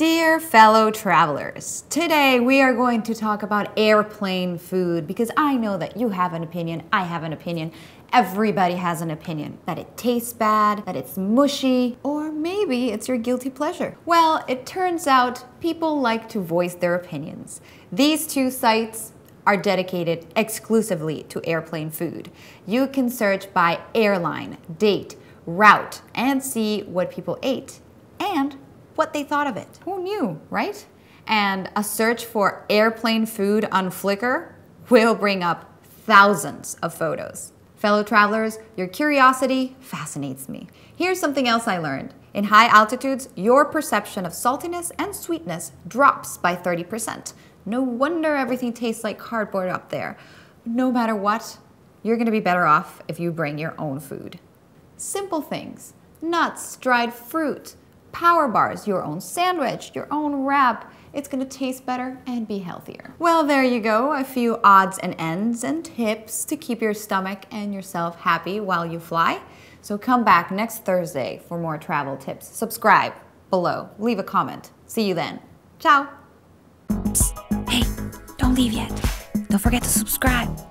Dear fellow travelers, today we are going to talk about airplane food because I know that you have an opinion, I have an opinion, everybody has an opinion that it tastes bad, that it's mushy, or maybe it's your guilty pleasure. Well, it turns out people like to voice their opinions. These two sites are dedicated exclusively to airplane food. You can search by airline, date, route, and see what people ate and what they thought of it. Who knew, right? And a search for airplane food on Flickr will bring up thousands of photos. Fellow travelers, your curiosity fascinates me. Here's something else I learned. In high altitudes, your perception of saltiness and sweetness drops by 30%. No wonder everything tastes like cardboard up there. No matter what, you're gonna be better off if you bring your own food. Simple things, nuts, dried fruit, power bars, your own sandwich, your own wrap. It's gonna taste better and be healthier. Well, there you go, a few odds and ends and tips to keep your stomach and yourself happy while you fly. So come back next Thursday for more travel tips. Subscribe below, leave a comment. See you then. Ciao. Psst. Hey, don't leave yet. Don't forget to subscribe.